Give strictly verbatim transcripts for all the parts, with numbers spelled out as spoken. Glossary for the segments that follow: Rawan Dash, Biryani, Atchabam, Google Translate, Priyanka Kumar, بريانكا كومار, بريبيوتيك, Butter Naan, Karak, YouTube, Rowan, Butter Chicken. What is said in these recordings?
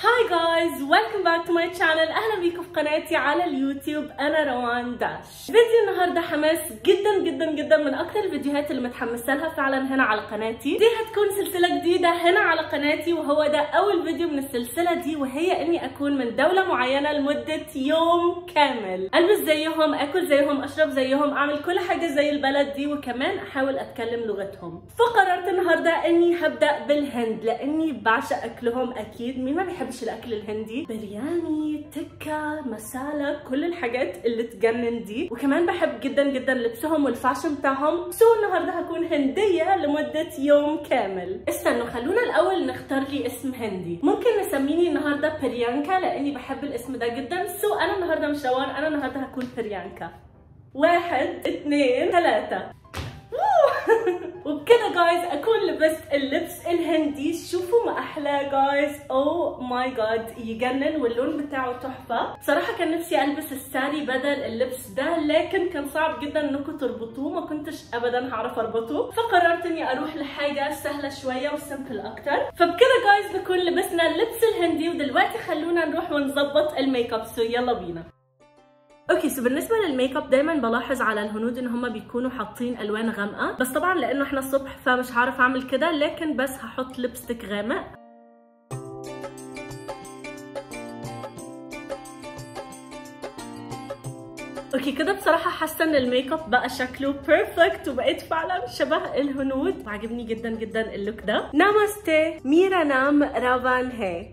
هاي جايز ويلكم باك تو ماي شانل. اهلا بيكم في قناتي على اليوتيوب، انا روان داش. فيديو النهارده حماس جدا جدا جدا، من اكتر الفيديوهات اللي متحمسه لها فعلا هنا على قناتي. دي هتكون سلسله جديده هنا على قناتي، وهو ده اول فيديو من السلسله دي، وهي اني اكون من دوله معينه لمده يوم كامل، البس زيهم، اكل زيهم، اشرب زيهم، اعمل كل حاجه زي البلد دي، وكمان احاول اتكلم لغتهم. فقررت النهارده اني هبدا بالهند لاني بعشق اكلهم. اكيد مين ما بيحبش الاكل الهندي؟ برياني، تكة، مسالة، كل الحاجات اللي تجنن دي. وكمان بحب جدا جدا لبسهم والفاشن بتاعهم. سو النهارده هكون هندية لمدة يوم كامل. استنوا خلونا الاول نختار لي اسم هندي. ممكن نسميني النهارده بريانكا لاني بحب الاسم ده جدا. سو انا النهارده مش روان، انا النهارده هكون بريانكا. واحد اتنين ثلاثة. وبكده جايز اكون لبست اللبس الهندي. شوفوا ما احلى جايز، او ماي جاد يجنن، واللون بتاعه تحفه. بصراحه كان نفسي البس الساري بدل اللبس ده، لكن كان صعب جدا انكم تربطوه، ما كنتش ابدا هعرف اربطه، فقررت اني اروح لحاجه سهله شويه وسمبل اكتر. فبكده جايز نكون لبسنا اللبس الهندي، ودلوقتي خلونا نروح ونظبط الميك اب. سو يلا بينا. اوكي سو بالنسبه للميك اب دايما بلاحظ على الهنود ان هم بيكونوا حاطين الوان غامقه، بس طبعا لانه احنا الصبح فمش هعرف اعمل كده، لكن بس هحط لبستك غامق. اوكي كده بصراحه حاسه ان الميك اب بقى شكله بيرفكت، وبقيت فعلا شبه الهنود، وعجبني جدا جدا اللوك ده. نامستي، ميرا نام روان هي.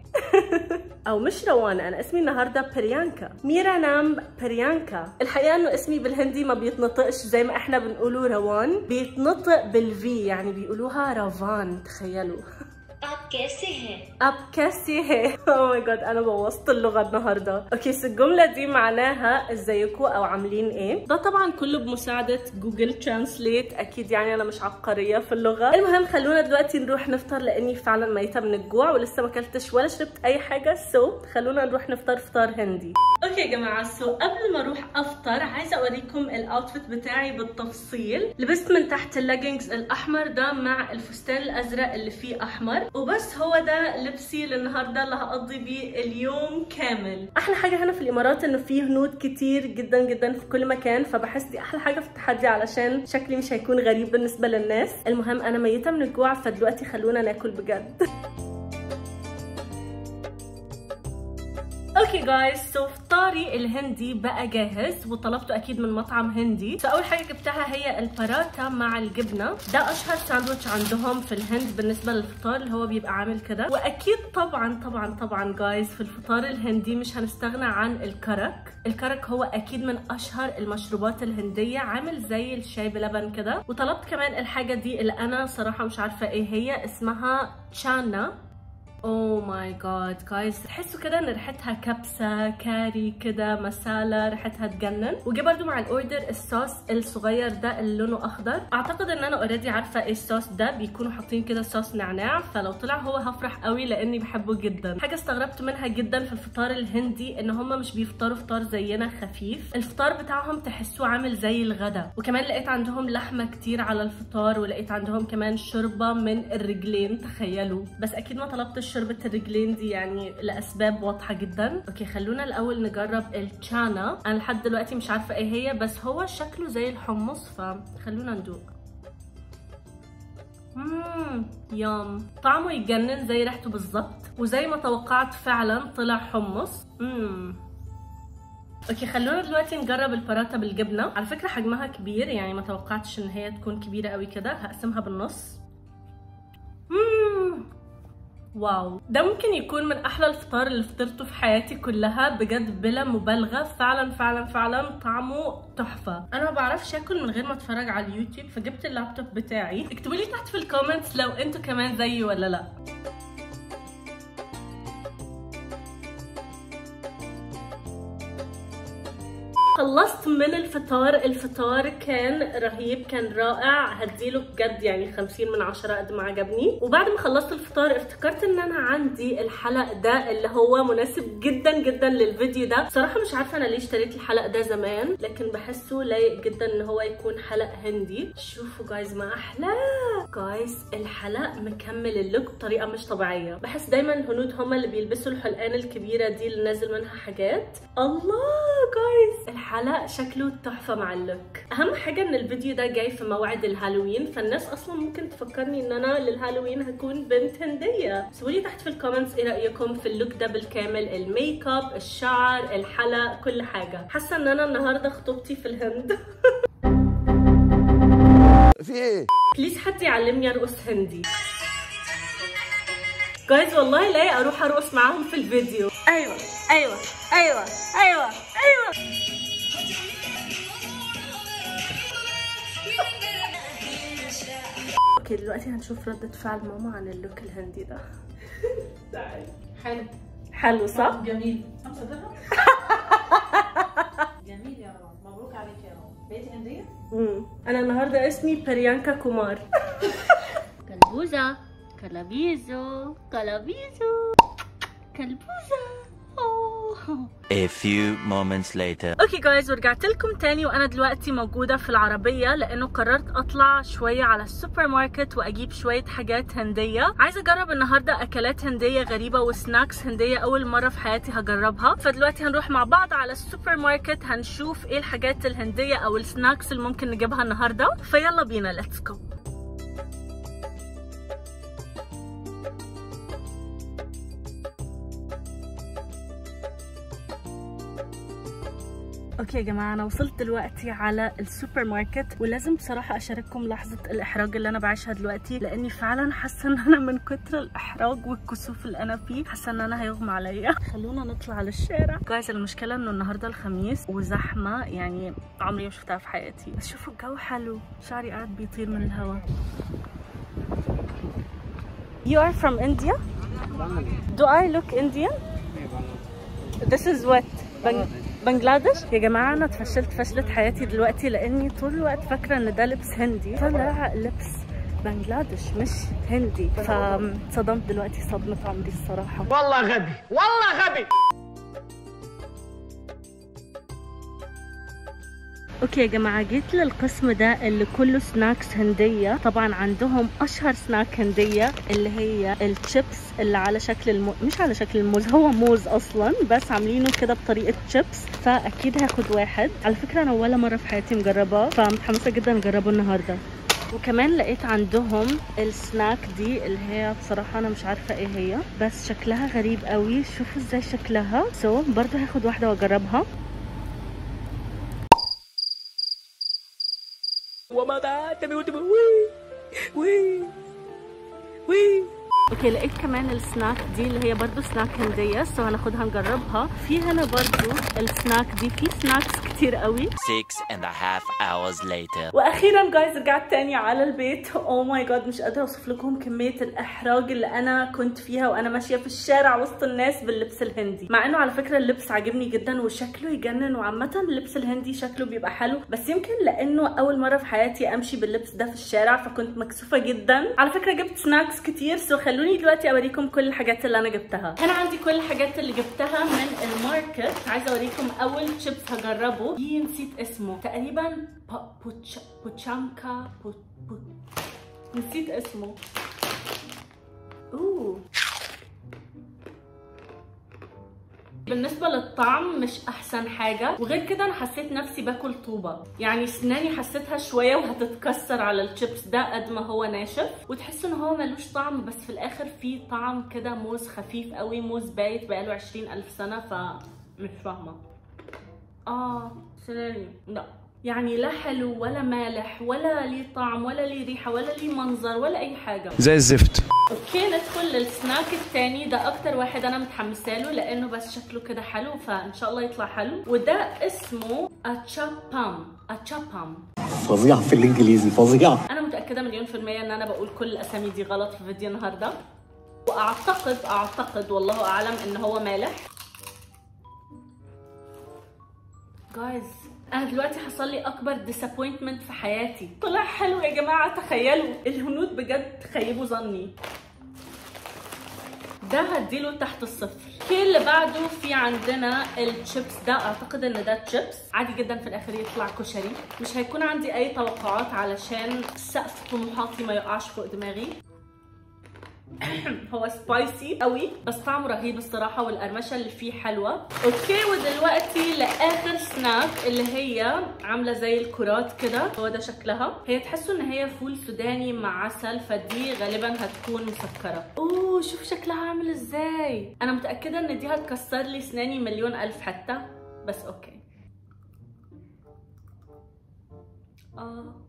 او مش روان، انا اسمي النهارده بريانكا. ميرا نام بريانكا. الحقيقه انه اسمي بالهندي ما بيتنطقش زي ما احنا بنقوله روان، بيتنطق بالفي، يعني بيقولوها روان. تخيلوا. اب كيسي هي، اب كيسي هي. او ماي جاد انا بوظت اللغه النهارده. اوكي سو الجمله دي معناها ازيكم او عاملين ايه. ده طبعا كله بمساعده جوجل ترانسليت، اكيد يعني انا مش عبقريه في اللغه. المهم خلونا دلوقتي نروح نفطر لاني فعلا ميته من الجوع ولسه ما اكلتش ولا شربت اي حاجه. سو خلونا نروح نفطر فطار هندي. اوكي يا جماعه سو قبل ما اروح افطر عايزه اوريكم الاوتفيت بتاعي بالتفصيل. لبست من تحت الليجنجز الاحمر ده مع الفستان الازرق اللي فيه احمر، وبس هو ده لبسي للنهارده اللي هقضي بيه اليوم كامل. احلى حاجه هنا في الامارات انه فيه هنود كتير جدا جدا في كل مكان، فبحس دي احلى حاجه في التحدي علشان شكلي مش هيكون غريب بالنسبه للناس. المهم انا ميته من الجوع، فدلوقتي خلونا ناكل بجد. اوكي جايز سو فطاري الهندي بقى جاهز، وطلبته اكيد من مطعم هندي. فاول حاجه جبتها هي البراتا مع الجبنه، ده اشهر ساندويتش عندهم في الهند بالنسبه للفطار، اللي هو بيبقى عامل كده. واكيد طبعا طبعا طبعا جايز في الفطار الهندي مش هنستغنى عن الكرك. الكرك هو اكيد من اشهر المشروبات الهنديه، عامل زي الشاي بلبن كده. وطلبت كمان الحاجه دي اللي انا صراحه مش عارفه ايه هي، اسمها تشانا. اوه ماي جاد جايز، تحسوا كده ان ريحتها كبسه كاري كده، مساله، ريحتها تجنن. وجي برده مع الاوردر الصوص الصغير ده اللي لونه اخضر. اعتقد ان انا اوريدي عارفه ايه الصوص ده، بيكونوا حاطين كده صوص نعناع، فلو طلع هو هفرح قوي لاني بحبه جدا. حاجه استغربت منها جدا في الفطار الهندي ان هم مش بيفطروا فطار زينا خفيف، الفطار بتاعهم تحسوه عامل زي الغدا. وكمان لقيت عندهم لحمه كتير على الفطار، ولقيت عندهم كمان شوربه من الرجلين، تخيلوا. بس اكيد ما طلبتش شوربة الرجلين دي يعني لأسباب واضحة جدا. اوكي خلونا الأول نجرب الشانا. أنا لحد دلوقتي مش عارفة ايه هي، بس هو شكله زي الحمص، فخلونا ندوق. مم. يام، طعمه يجنن زي ريحته بالظبط، وزي ما توقعت فعلا طلع حمص. مم. اوكي خلونا دلوقتي نجرب البراتا بالجبنة. على فكرة حجمها كبير، يعني ما توقعتش ان هي تكون كبيرة قوي كده. هقسمها بالنص. مم. واو، ده ممكن يكون من احلى الفطار اللي فطرته في حياتي كلها بجد، بلا مبالغه. فعلا فعلا فعلا طعمه تحفه. انا ما بعرفش اكل من غير ما اتفرج على اليوتيوب، فجبت اللابتوب بتاعي. اكتبوا لي تحت في الكومنتس لو انتوا كمان زيي ولا لا. خلصت من الفطار. الفطار كان رهيب، كان رائع، هديله بجد يعني خمسين من عشرة قد ما عجبني. وبعد ما خلصت الفطار افتكرت ان انا عندي الحلق ده اللي هو مناسب جدا جدا للفيديو ده. بصراحه مش عارفه انا ليه اشتريت الحلق ده زمان، لكن بحسه لايق جدا ان هو يكون حلق هندي. شوفوا جايز ما احلى، جايز الحلق مكمل اللوك بطريقه مش طبيعيه. بحس دايما الهنود هما اللي بيلبسوا الحلقان الكبيره دي اللي نازل منها حاجات. الله جايز الحلق شكله تحفه مع اللوك. اهم حاجه ان الفيديو ده جاي في موعد الهالوين، فالناس اصلا ممكن تفكرني ان انا للهالوين هكون بنت هنديه. سيبولي تحت في الكومنتس ايه رايكم في اللوك ده بالكامل، الميك اب، الشعر، الحلق، كل حاجه. حاسه ان انا النهارده خطوبتي في الهند. في ايه؟ بليز حد يعلمني ارقص هندي جايز، والله لا اروح ارقص معاهم في الفيديو. ايوه ايوه ايوه ايوه ايوه اوكي دلوقتي هنشوف ردة فعل ماما عن اللوك الهندي ده. حلو حلو صح؟ جميل. خمسة درهم. جميل يا روان، مبروك عليك يا روان. بقيتي هندية؟ امم أنا النهاردة اسمي بريانكا كومار. كلبوزة كلابيزو كلابيزو كلبوزة. A few moments later. اوكي جايز ورجعت لكم تاني، وانا دلوقتي موجوده في العربيه لانه قررت اطلع شويه على السوبر ماركت واجيب شويه حاجات هنديه. عايزه اجرب النهارده اكلات هنديه غريبه وسناكس هنديه اول مره في حياتي هجربها. فدلوقتي هنروح مع بعض على السوبر ماركت هنشوف ايه الحاجات الهنديه او السناكس اللي ممكن نجيبها النهارده. فيلا بينا ليتس جو. اوكي يا جماعه انا وصلت دلوقتي على السوبر ماركت، ولازم بصراحه اشارككم لحظه الاحراج اللي انا بعيشها دلوقتي، لاني فعلا حاسه ان انا من كتر الاحراج والكسوف اللي انا فيه حاسه ان انا هيغمى عليا. خلونا نطلع على الشارع جايز. المشكله انه النهارده الخميس وزحمه يعني عمري ما شفتها في حياتي، بس شوفوا الجو حلو، شعري قاعد بيطير من الهواء. You are from India? Do I look Indian? This is what? بنجلاديش. يا جماعه انا اتفشلت فشله حياتي دلوقتي، لاني طول الوقت فاكره ان ده لبس هندي، طلع لبس بنجلاديش مش هندي. فاتصدمت دلوقتي صدمه عمري الصراحه. والله غبي والله غبي. اوكي يا جماعه جيت للقسم ده اللي كله سناكس هنديه. طبعا عندهم اشهر سناك هنديه اللي هي الشيبس اللي على شكل الموز، مش على شكل الموز، هو موز اصلا بس عاملينه كده بطريقه شيبس. فاكيد هاخد واحد. على فكره انا ولا مره في حياتي مجربه، فمتحمسه جدا اجربه النهارده. وكمان لقيت عندهم السناك دي اللي هي بصراحه انا مش عارفه ايه هي، بس شكلها غريب قوي. شوفوا ازاي شكلها. سو برضه هاخد واحده واجربها. اوكي لقيت كمان السناك دي اللي هي برضو سناك هنديه، سو هناخدها نجربها. في هنا برضو السناك دي، في سناكس كتير قوي. six and a half hours later. واخيرا جايز رجعت تاني على البيت. اوه ماي جاد مش قادره اوصف لكم كميه الاحراج اللي انا كنت فيها وانا ماشيه في الشارع وسط الناس باللبس الهندي، مع انه على فكره اللبس عاجبني جدا وشكله يجنن، وعامه اللبس الهندي شكله بيبقى حلو، بس يمكن لانه اول مره في حياتي امشي باللبس ده في الشارع فكنت مكسوفه جدا. على فكره جبت سناكس كتير، سو خلوني دلوقتي اوريكم كل الحاجات اللي انا جبتها. انا عندي كل الحاجات اللي جبتها من الماركت. عايزه اوريكم اول شيبس هجربه، دي نسيت اسمه تقريبا بوتشامكا، نسيت اسمه. اوه بالنسبه للطعم مش احسن حاجه، وغير كده انا حسيت نفسي باكل طوبه، يعني سناني حسيتها شويه وهتتكسر على الشيبس ده قد ما هو ناشف، وتحس ان هو ملوش طعم، بس في الاخر فيه طعم كده موز خفيف قوي، موز بايت بقاله عشرين ألف سنه، فمش فاهمه. اه سناني لا يعني لا حلو ولا مالح ولا ليه طعم ولا ليه ريحه ولا ليه منظر ولا اي حاجه، زي الزفت. اوكي ندخل للسناك التاني. ده اكتر واحد انا متحمسه له لانه بس شكله كده حلو، فان شاء الله يطلع حلو. وده اسمه اتشابام. اتشابام فظيع في الانجليزي، فظيع. انا متاكده مليون في الميه ان انا بقول كل الاسامي دي غلط في فيديو النهارده، واعتقد اعتقد والله اعلم ان هو مالح. جايز انا دلوقتي حصل لي اكبر ديسابوينتمنت في حياتي. طلع حلو يا جماعه، تخيلوا الهنود بجد خيبوا ظني. ده هديله تحت الصفر. اوكي اللي بعده في عندنا الشيبس، ده اعتقد ان ده تشيبس عادي جدا، في الاخر يطلع كشري. مش هيكون عندي اي توقعات علشان سقف طموحاتي ما يقعش فوق دماغي. هو سبايسي قوي بس طعمه رهيب الصراحه، والقرمشه اللي فيه حلوه. اوكي ودلوقتي لاخر سناك اللي هي عامله زي الكرات كده، هو ده شكلها. هي تحسوا ان هي فول سوداني مع عسل، فدي غالبا هتكون مسكره. اوه شوف شكلها عامل ازاي، انا متاكده ان دي هتكسر لي سناني مليون الف حته، بس اوكي. اه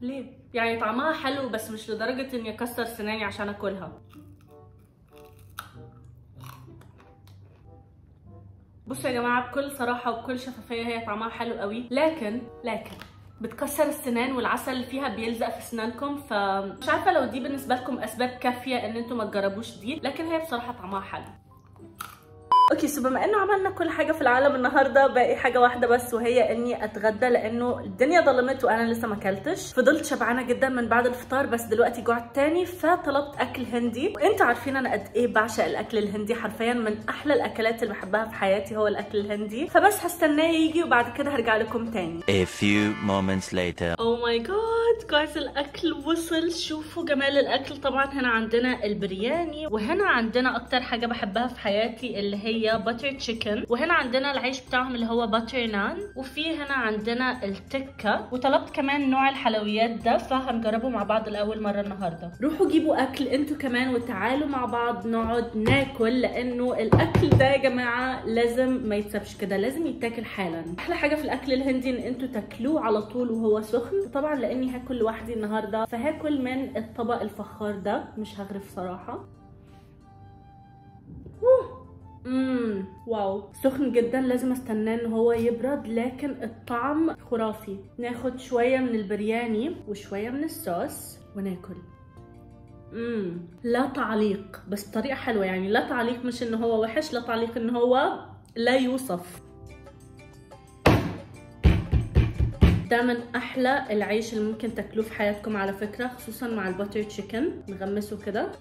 ليه؟ يعني طعمها حلو بس مش لدرجة اني اكسر سناني عشان اكلها. بصوا يا جماعة بكل صراحة وبكل شفافية هي طعمها حلو قوي، لكن لكن بتكسر السنان والعسل اللي فيها بيلزق في سنانكم، فمش عارفة لو دي بالنسبة لكم اسباب كافية ان انتم ما تجربوش دي، لكن هي بصراحة طعمها حلو. اوكي سو بما انه عملنا كل حاجه في العالم النهارده، باقي حاجه واحده بس وهي اني اتغدى، لانه الدنيا ظلمت وانا لسه ما اكلتش. فضلت شبعانه جدا من بعد الفطار، بس دلوقتي جوعت تاني، فطلبت اكل هندي. وانتوا عارفين انا قد ايه بعشق الاكل الهندي، حرفيا من احلى الاكلات اللي بحبها في حياتي هو الاكل الهندي، فبس هستناه يجي وبعد كده هرجع لكم تاني. A few moments later. Oh my god guys الاكل وصل، شوفوا جمال الاكل. طبعا هنا عندنا البرياني، وهنا عندنا اكتر حاجه بحبها في حياتي اللي هي هي باتر تشيكن، وهنا عندنا العيش بتاعهم اللي هو باتر نان، وفي هنا عندنا التكة، وطلبت كمان نوع الحلويات ده، فهنجربه مع بعض لأول مرة النهاردة. روحوا جيبوا أكل انتوا كمان وتعالوا مع بعض نقعد ناكل، لأنه الأكل ده يا جماعة لازم ما يتسابش كده، لازم يتاكل حالا. أحلى حاجة في الأكل الهندي إن انتوا تاكلوه على طول وهو سخن. طبعا لأني هاكل لوحدي النهاردة فهاكل من الطبق الفخار ده، مش هغرف صراحة. امم واو سخن جدا، لازم استناه ان هو يبرد، لكن الطعم خرافي. ناخد شويه من البرياني وشويه من الصوص وناكل. امم لا تعليق، بس طريقه حلوه، يعني لا تعليق مش ان هو وحش، لا تعليق ان هو لا يوصف. ده من احلى العيش اللي ممكن تاكلوه في حياتكم على فكره، خصوصا مع الباتر تشيكن. نغمسه كده.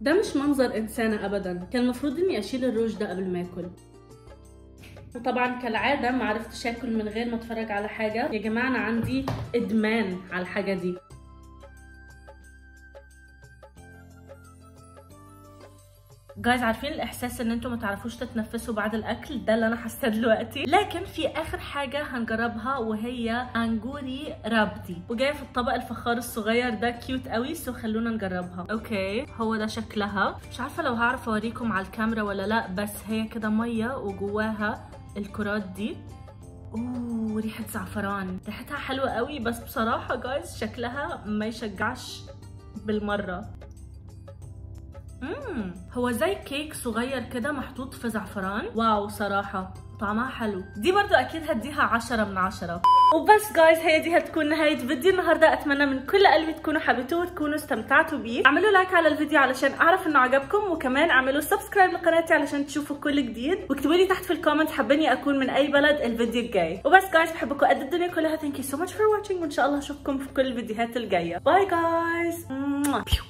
ده مش منظر انسانه ابدا، كان المفروض اني اشيل الروج ده قبل ما اكل. وطبعا كالعاده ما عرفتش اكل من غير ما اتفرج على حاجه. يا جماعه انا عندي ادمان على الحاجه دي. جايز عارفين الاحساس ان انتم ما تعرفوش تتنفسوا بعد الاكل؟ ده اللي انا حاساه دلوقتي. لكن في اخر حاجه هنجربها وهي جانجيري رابدي، وجايه في الطبق الفخار الصغير ده، كيوت قوي، سو خلونا نجربها. اوكي هو ده شكلها، مش عارفه لو هعرف اوريكم على الكاميرا ولا لا، بس هي كده ميه وجواها الكرات دي. اوه ريحه زعفران، ريحتها حلوه قوي، بس بصراحه جايز شكلها ما يشجعش بالمره. مم. هو زي كيك صغير كده محطوط في زعفران. واو صراحة طعمها حلو، دي برضو اكيد هديها عشرة من عشرة. وبس جايز هي دي هتكون نهاية فيديو النهاردة، اتمنى من كل قلبي تكونوا حبيتوه وتكونوا استمتعتوا بيه. اعملوا لايك على الفيديو علشان اعرف انه عجبكم، وكمان اعملوا سبسكرايب لقناتي علشان تشوفوا كل جديد، واكتبوا لي تحت في الكومنت حابيني اكون من اي بلد الفيديو الجاي. وبس جايز بحبكم قد الدنيا كلها، ثانك يو سو ماتش فور واتشينج، وان شاء الله اشوفكم في كل الفيديوهات الجاية. باي جايز.